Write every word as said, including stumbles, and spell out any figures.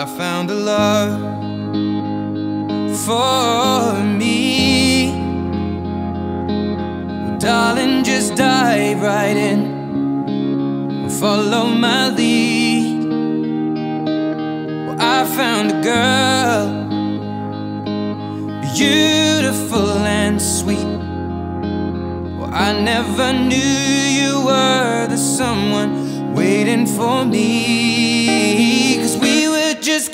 I found a love for me. Well, darling, just dive right in, follow my lead. Well, I found a girl, beautiful and sweet. Well, I never knew you were the someone waiting for me, 'cause we just